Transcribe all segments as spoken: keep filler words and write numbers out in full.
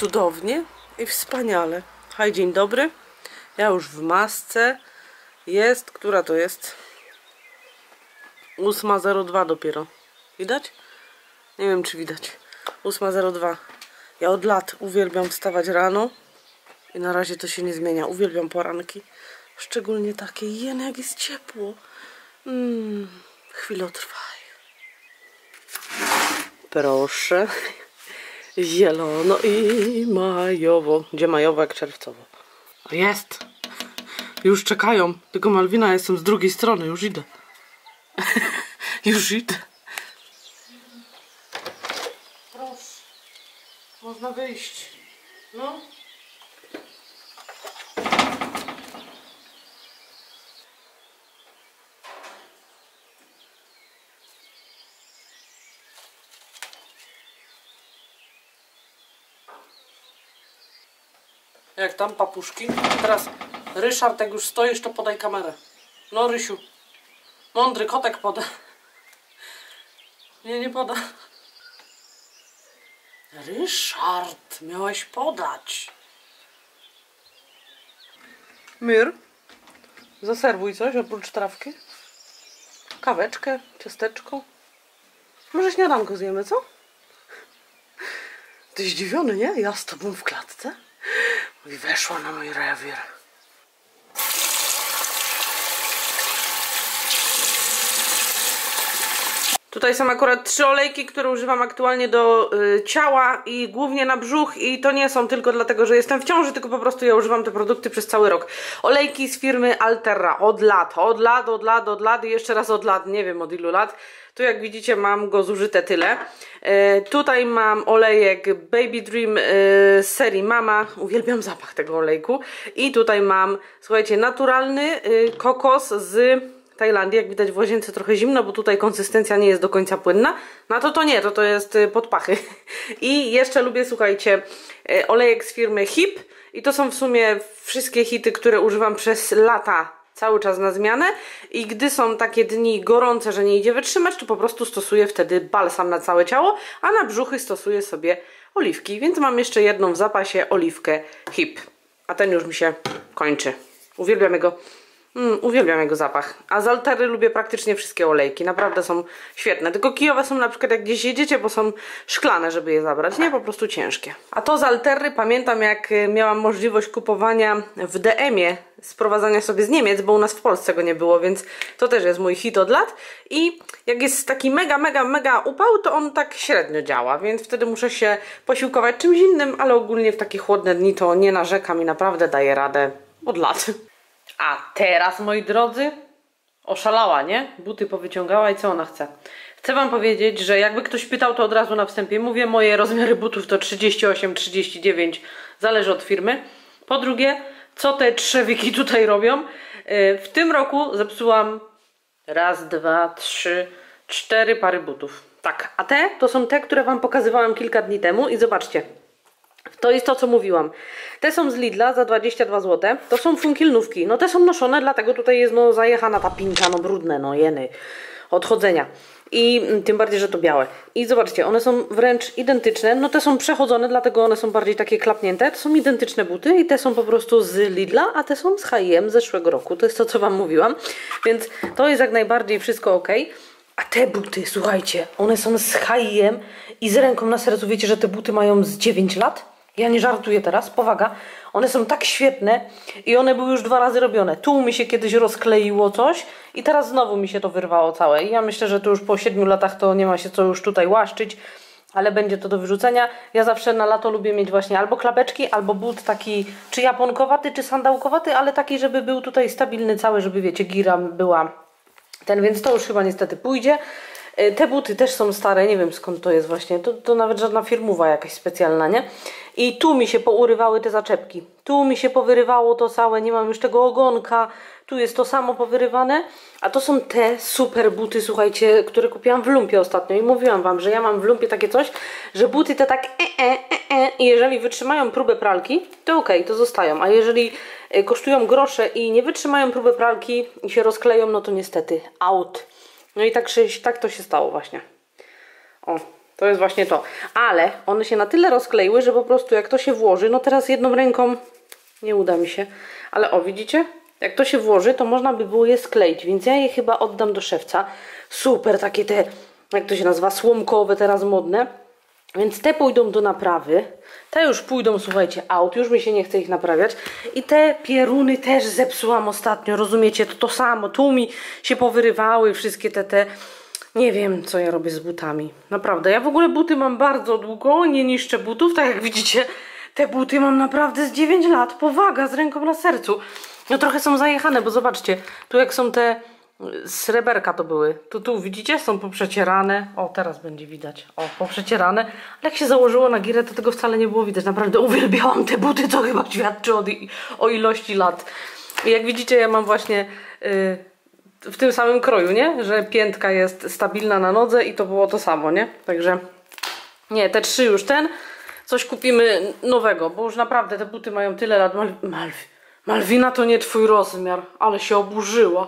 cudownie i wspaniale. Hej, dzień dobry. Ja już w masce. Jest, która to jest? ósma zero dwa dopiero. Widać? Nie wiem, czy widać. ósma zero dwa. Ja od lat uwielbiam wstawać rano i na razie to się nie zmienia. Uwielbiam poranki. Szczególnie takie jene, jak jest ciepło. Mm, chwilotrwaj. Proszę. Zielono i majowo. Gdzie majowo, jak czerwcowo. O, jest. Już czekają. Tylko Malwina, jestem z drugiej strony. Już idę. Już idę. Proszę. Można wyjść. No. Jak tam papuszki? Teraz Ryszard, jak już stoisz, to podaj kamerę. No, Rysiu. Mądry kotek poda. Nie, nie poda. Ryszard, miałeś podać. Mir, zaserwuj coś oprócz trawki. Kaweczkę, ciasteczko. Może śniadanko zjemy, co? Ty zdziwiony, nie? Ja z tobą w klatce. I weszła na mój rewir. Tutaj są akurat trzy olejki, które używam aktualnie do y, ciała i głównie na brzuch, i to nie są tylko dlatego, że jestem w ciąży, tylko po prostu ja używam te produkty przez cały rok. Olejki z firmy Alterra. Od lat, od lat, od lat, od lat i jeszcze raz od lat, nie wiem od ilu lat. Tu jak widzicie mam go zużyte tyle. E, tutaj mam olejek Baby Dream e, z serii Mama. Uwielbiam zapach tego olejku. I tutaj mam, słuchajcie, naturalny e, kokos z Tajlandii. Jak widać w łazience trochę zimno, bo tutaj konsystencja nie jest do końca płynna. No to to nie, to to jest pod pachy. I jeszcze lubię, słuchajcie, e, olejek z firmy H I P. I to są w sumie wszystkie hity, które używam przez lata. Cały czas na zmianę i gdy są takie dni gorące, że nie idzie wytrzymać, to po prostu stosuję wtedy balsam na całe ciało, a na brzuchy stosuję sobie oliwki, więc mam jeszcze jedną w zapasie oliwkę H I P, a ten już mi się kończy. Uwielbiam jego, mm, uwielbiam jego zapach, a z Alterry lubię praktycznie wszystkie olejki, naprawdę są świetne, tylko kijowe są na przykład jak gdzieś jedziecie, bo są szklane, żeby je zabrać, nie, po prostu ciężkie. A to z Alterry pamiętam, jak miałam możliwość kupowania w D M ie, sprowadzania sobie z Niemiec, bo u nas w Polsce go nie było, więc to też jest mój hit od lat i jak jest taki mega, mega, mega upał, to on tak średnio działa, więc wtedy muszę się posiłkować czymś innym, ale ogólnie w takie chłodne dni to nie narzekam i naprawdę daję radę od lat. A teraz, moi drodzy, oszalała, nie? Buty powyciągała i co ona chce? Chcę wam powiedzieć, że jakby ktoś pytał, to od razu na wstępie mówię, moje rozmiary butów to trzydzieści osiem trzydzieści dziewięć, zależy od firmy. Po drugie, co te trzewiki tutaj robią? W tym roku zepsułam raz, dwa, trzy, cztery pary butów. Tak, a te to są te, które wam pokazywałam kilka dni temu i zobaczcie. To jest to, co mówiłam. Te są z Lidla za dwadzieścia dwa złote. To są funkielnówki. No te są noszone, dlatego tutaj jest no zajechana ta pinka, no brudne, no jeny odchodzenia. I tym bardziej, że to białe. I zobaczcie, one są wręcz identyczne. No te są przechodzone, dlatego one są bardziej takie klapnięte. To są identyczne buty i te są po prostu z Lidla, a te są z H i M zeszłego roku. To jest to, co wam mówiłam. Więc to jest jak najbardziej wszystko ok. A te buty, słuchajcie, one są z H i M i z ręką na sercu wiecie, że te buty mają z dziewięć lat? Ja nie żartuję teraz, powaga. One są tak świetne i one były już dwa razy robione. Tu mi się kiedyś rozkleiło coś i teraz znowu mi się to wyrwało całe. I ja myślę, że to już po siedmiu latach to nie ma się co już tutaj łaszczyć, ale będzie to do wyrzucenia. Ja zawsze na lato lubię mieć właśnie albo klapeczki, albo but taki czy japonkowaty, czy sandałkowaty, ale taki, żeby był tutaj stabilny cały, żeby wiecie, gira była ten, więc to już chyba niestety pójdzie. Te buty też są stare, nie wiem skąd to jest właśnie, to, to nawet żadna firmowa jakaś specjalna, nie? I tu mi się pourywały te zaczepki, tu mi się powyrywało to całe, nie mam już tego ogonka, tu jest to samo powyrywane, a to są te super buty, słuchajcie, które kupiłam w lumpie ostatnio i mówiłam wam, że ja mam w lumpie takie coś, że buty te tak e, e, e, e i jeżeli wytrzymają próbę pralki, to okej, to zostają, a jeżeli kosztują grosze i nie wytrzymają próbę pralki i się rozkleją, no to niestety out. No i tak, tak to się stało właśnie. O, To jest właśnie to. Ale one się na tyle rozkleiły, że po prostu jak to się włoży, no teraz jedną ręką nie uda mi się, ale o, widzicie? Jak to się włoży, to można by było je skleić, więc ja je chyba oddam do szewca. Super, takie te, jak to się nazywa, słomkowe, teraz modne. Więc te pójdą do naprawy. Te już pójdą, słuchajcie, out. Już mi się nie chce ich naprawiać. I te pieruny też zepsułam ostatnio, rozumiecie? To to samo. Tu mi się powyrywały wszystkie te, te... Nie wiem, co ja robię z butami. Naprawdę, ja w ogóle buty mam bardzo długo. Nie niszczę butów, tak jak widzicie. Te buty mam naprawdę z dziewięć lat. Powaga, z ręką na sercu. No trochę są zajechane, bo zobaczcie, tu jak są te sreberka to były, to tu widzicie, są poprzecierane, o teraz będzie widać, o poprzecierane, ale jak się założyło na girę, to tego wcale nie było widać, naprawdę uwielbiałam te buty, co chyba świadczy o, o ilości lat. I jak widzicie, ja mam właśnie yy, w tym samym kroju, nie, że piętka jest stabilna na nodze i to było to samo, nie, także nie, te trzy już ten, coś kupimy nowego, bo już naprawdę te buty mają tyle lat. Mal Mal Malwina, to nie twój rozmiar, ale się oburzyła.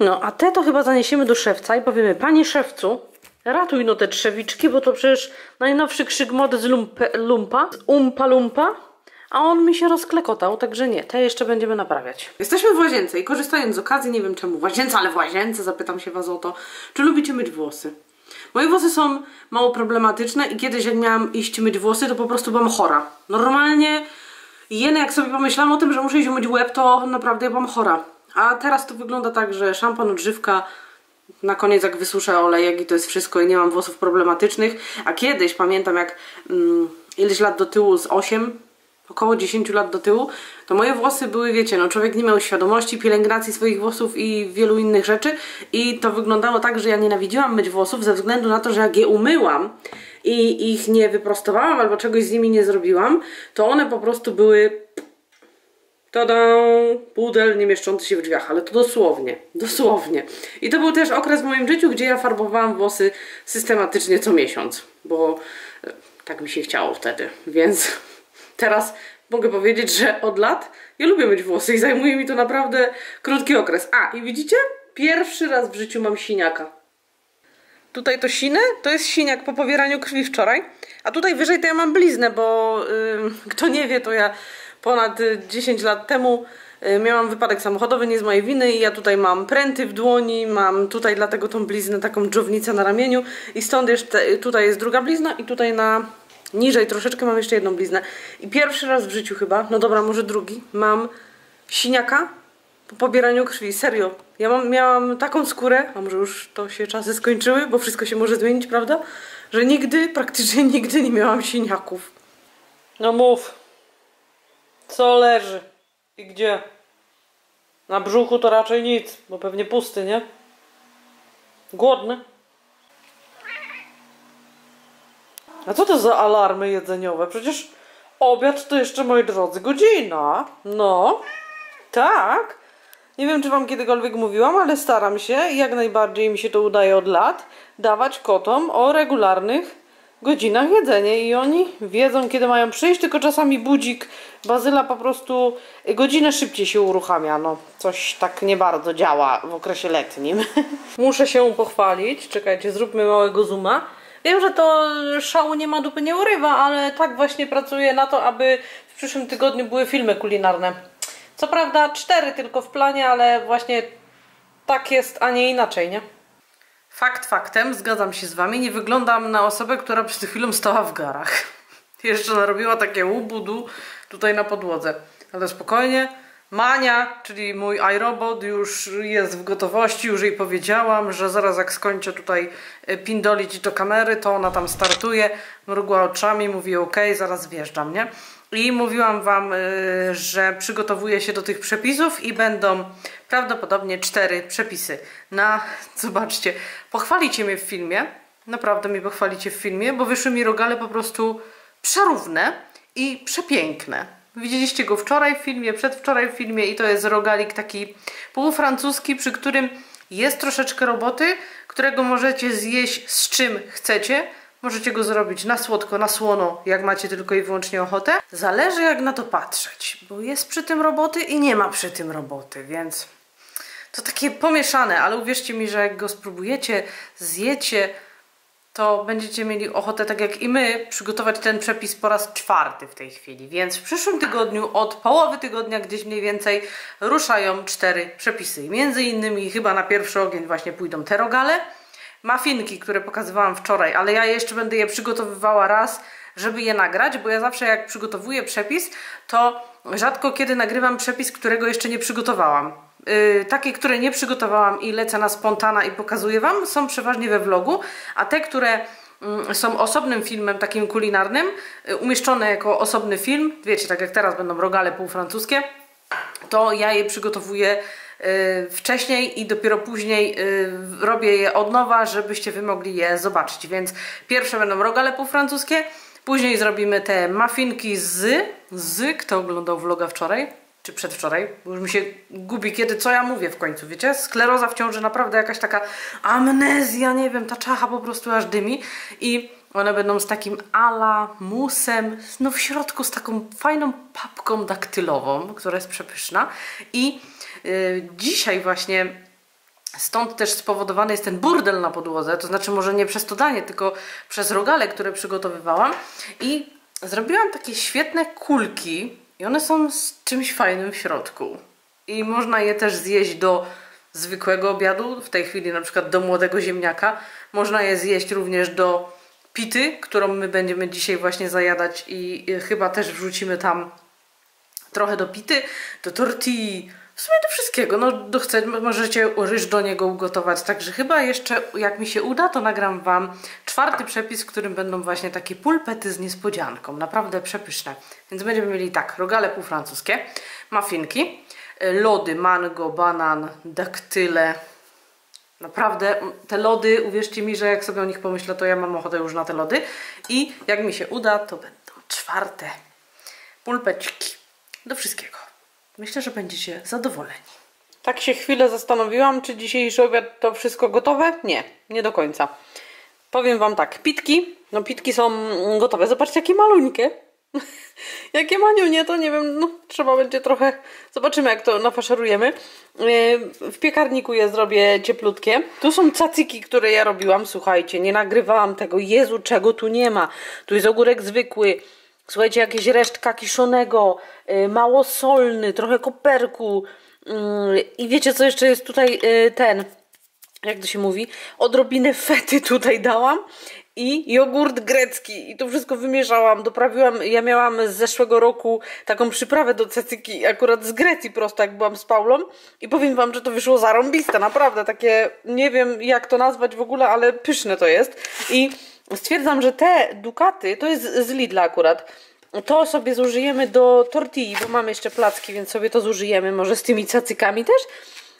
No, a te to chyba zaniesiemy do szewca i powiemy, panie szewcu, ratuj no te trzewiczki, bo to przecież najnowszy krzyk mody z lumpe, lumpa, z umpa lumpa, a on mi się rozklekotał, także nie, te jeszcze będziemy naprawiać. Jesteśmy w łazience i korzystając z okazji, nie wiem czemu w łazience, ale w łazience, zapytam się was o to, czy lubicie myć włosy? Moje włosy są mało problematyczne i kiedyś jak miałam iść myć włosy, to po prostu byłam chora. Normalnie, jeny jak sobie pomyślałam o tym, że muszę iść umyć łeb, to naprawdę ja byłam chora. A teraz to wygląda tak, że szampan, odżywka, na koniec jak wysuszę olejek i to jest wszystko i nie mam włosów problematycznych. A kiedyś, pamiętam jak mm, ileś lat do tyłu, z osiem, około dziesięć lat do tyłu, to moje włosy były, wiecie, no człowiek nie miał świadomości, pielęgnacji swoich włosów i wielu innych rzeczy. I to wyglądało tak, że ja nienawidziłam myć włosów ze względu na to, że jak je umyłam i ich nie wyprostowałam albo czegoś z nimi nie zrobiłam, to one po prostu były... Tada! Pudel nie mieszczący się w drzwiach, ale to dosłownie, dosłownie. I to był też okres w moim życiu, gdzie ja farbowałam włosy systematycznie co miesiąc, bo tak mi się chciało wtedy, więc teraz mogę powiedzieć, że od lat ja lubię myć włosy i zajmuje mi to naprawdę krótki okres. A, i widzicie? Pierwszy raz w życiu mam siniaka. Tutaj to siny, to jest siniak po powieraniu krwi wczoraj, a tutaj wyżej to ja mam bliznę, bo yy, kto nie wie, to ja... Ponad dziesięć lat temu miałam wypadek samochodowy, nie z mojej winy i ja tutaj mam pręty w dłoni, mam tutaj dlatego tą bliznę, taką dżownicę na ramieniu i stąd jeszcze tutaj jest druga blizna i tutaj na niżej troszeczkę mam jeszcze jedną bliznę. I pierwszy raz w życiu chyba, no dobra, może drugi, mam siniaka po pobieraniu krwi, serio. Ja mam, miałam taką skórę, a może już to się czasy skończyły, bo wszystko się może zmienić, prawda? Że nigdy, praktycznie nigdy nie miałam siniaków. No mów. Co leży? I gdzie? Na brzuchu to raczej nic, bo pewnie pusty, nie? Głodny? A co to za alarmy jedzeniowe? Przecież obiad to jeszcze, moi drodzy, godzina. No, tak. Nie wiem, czy wam kiedykolwiek mówiłam, ale staram się, jak najbardziej mi się to udaje od lat, dawać kotom o regularnych godzinach jedzenie i oni wiedzą, kiedy mają przyjść, tylko czasami budzik Bazyla po prostu godzinę szybciej się uruchamia, no coś tak nie bardzo działa w okresie letnim. Muszę się pochwalić, czekajcie, zróbmy małego zooma. Wiem, że to szału nie ma, dupy nie urywa, ale tak właśnie pracuję na to, aby w przyszłym tygodniu były filmy kulinarne. Co prawda cztery tylko w planie, ale właśnie tak jest, a nie inaczej, nie? Fakt faktem, zgadzam się z wami, nie wyglądam na osobę, która przed chwilą stała w garach. Jeszcze narobiła takie łubudu tutaj na podłodze. Ale spokojnie, Mania, czyli mój iRobot już jest w gotowości, już jej powiedziałam, że zaraz jak skończę tutaj pindolić do kamery, to ona tam startuje, mrugła oczami, mówi ok, zaraz wjeżdżam, nie? I mówiłam wam, że przygotowuję się do tych przepisów i będą prawdopodobnie cztery przepisy. Na, zobaczcie, pochwalicie mnie w filmie, naprawdę mi pochwalicie w filmie, bo wyszły mi rogale po prostu przerówne i przepiękne. Widzieliście go wczoraj w filmie, przedwczoraj w filmie i to jest rogalik taki półfrancuski, przy którym jest troszeczkę roboty, którego możecie zjeść z czym chcecie. Możecie go zrobić na słodko, na słono, jak macie tylko i wyłącznie ochotę. Zależy jak na to patrzeć, bo jest przy tym roboty i nie ma przy tym roboty, więc to takie pomieszane, ale uwierzcie mi, że jak go spróbujecie, zjecie, to będziecie mieli ochotę, tak jak i my, przygotować ten przepis po raz czwarty w tej chwili. Więc w przyszłym tygodniu, od połowy tygodnia gdzieś mniej więcej, ruszają cztery przepisy. Między innymi chyba na pierwszy ogień właśnie pójdą te rogale, mafinki, które pokazywałam wczoraj, ale ja jeszcze będę je przygotowywała raz, żeby je nagrać, bo ja zawsze jak przygotowuję przepis, to rzadko kiedy nagrywam przepis, którego jeszcze nie przygotowałam. Yy, takie, które nie przygotowałam i lecę na spontana i pokazuję Wam, są przeważnie we vlogu, a te, które yy, są osobnym filmem takim kulinarnym, yy, umieszczone jako osobny film, wiecie, tak jak teraz będą rogale półfrancuskie, to ja je przygotowuję wcześniej i dopiero później robię je od nowa, żebyście Wy mogli je zobaczyć. Więc pierwsze będą rogale półfrancuskie, później zrobimy te muffinki z... z... Kto oglądał vloga wczoraj? Czy przedwczoraj? Bo już mi się gubi, kiedy co ja mówię w końcu, wiecie? Skleroza w ciąży, naprawdę jakaś taka amnezja, nie wiem, ta czacha po prostu aż dymi. I one będą z takim ala musem, no w środku z taką fajną papką daktylową, która jest przepyszna. I yy, dzisiaj właśnie stąd też spowodowany jest ten burdel na podłodze, to znaczy może nie przez to danie, tylko przez rogale, które przygotowywałam. I zrobiłam takie świetne kulki i one są z czymś fajnym w środku. I można je też zjeść do zwykłego obiadu, w tej chwili na przykład do młodego ziemniaka. Można je zjeść również do pity, którą my będziemy dzisiaj właśnie zajadać i chyba też wrzucimy tam trochę do pity, do tortilli, w sumie do wszystkiego, no do chcecie, możecie ryż do niego ugotować, także chyba jeszcze jak mi się uda, to nagram Wam czwarty przepis, w którym będą właśnie takie pulpety z niespodzianką, naprawdę przepyszne. Więc będziemy mieli tak, rogale półfrancuskie, muffinki, lody, mango, banan, daktyle. Naprawdę te lody, uwierzcie mi, że jak sobie o nich pomyślę, to ja mam ochotę już na te lody. I jak mi się uda, to będą czwarte pulpeczki do wszystkiego. Myślę, że będziecie zadowoleni. Tak się chwilę zastanowiłam, czy dzisiejszy obiad to wszystko gotowe? Nie, nie do końca. Powiem Wam tak, pitki, no pitki są gotowe. Zobaczcie, jakie maluńkie. Jakie maniunie, to nie wiem, no trzeba będzie trochę, zobaczymy jak to nafaszerujemy. W piekarniku je zrobię cieplutkie. Tu są cacyki, które ja robiłam, słuchajcie, nie nagrywałam tego, Jezu, czego tu nie ma. Tu jest ogórek zwykły, słuchajcie, jakieś resztka kiszonego, mało solny, trochę koperku i wiecie co jeszcze jest tutaj ten, jak to się mówi, odrobinę fety tutaj dałam. I jogurt grecki. I to wszystko wymieszałam, doprawiłam. Ja miałam z zeszłego roku taką przyprawę do cacyki, akurat z Grecji prosto, jak byłam z Paulą. I powiem Wam, że to wyszło zarąbiste, naprawdę. Takie, nie wiem jak to nazwać w ogóle, ale pyszne to jest. I stwierdzam, że te dukaty, to jest z Lidla akurat, to sobie zużyjemy do tortilli, bo mamy jeszcze placki, więc sobie to zużyjemy, może z tymi cacykami też.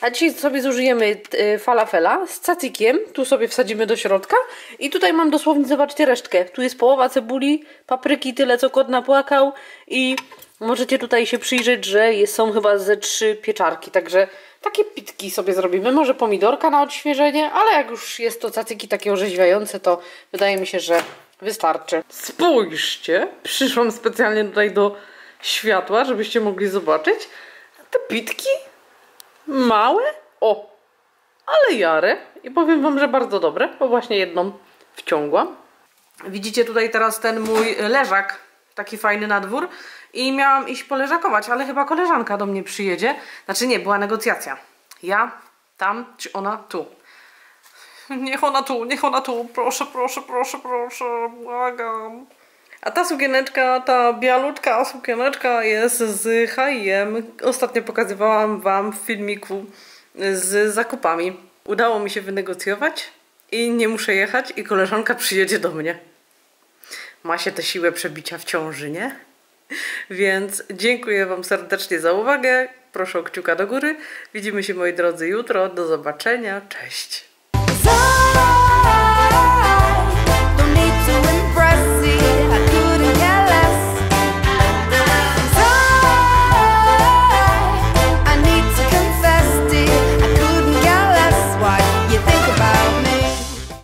A dzisiaj sobie zużyjemy falafela z cacykiem, tu sobie wsadzimy do środka i tutaj mam dosłownie, zobaczcie, resztkę. Tu jest połowa cebuli, papryki, tyle co kot napłakał i możecie tutaj się przyjrzeć, że są chyba ze trzy pieczarki, także takie pitki sobie zrobimy, może pomidorka na odświeżenie, ale jak już jest to cacyki takie orzeźwiające, to wydaje mi się, że wystarczy. Spójrzcie, przyszłam specjalnie tutaj do światła, żebyście mogli zobaczyć te pitki. Małe, o, ale jare i powiem Wam, że bardzo dobre, bo właśnie jedną wciągłam. Widzicie tutaj teraz ten mój leżak, taki fajny na dwór i miałam iść poleżakować, ale chyba koleżanka do mnie przyjedzie. Znaczy nie, była negocjacja. Ja tam, czy ona tu? Niech ona tu, niech ona tu, proszę, proszę, proszę, proszę, błagam. A ta sukieneczka, ta bialutka sukieneczka jest z H i M. Ostatnio pokazywałam Wam w filmiku z zakupami. Udało mi się wynegocjować i nie muszę jechać i koleżanka przyjedzie do mnie. Ma się tę siłę przebicia w ciąży, nie? Więc dziękuję Wam serdecznie za uwagę. Proszę o kciuka do góry. Widzimy się, moi drodzy, jutro. Do zobaczenia. Cześć!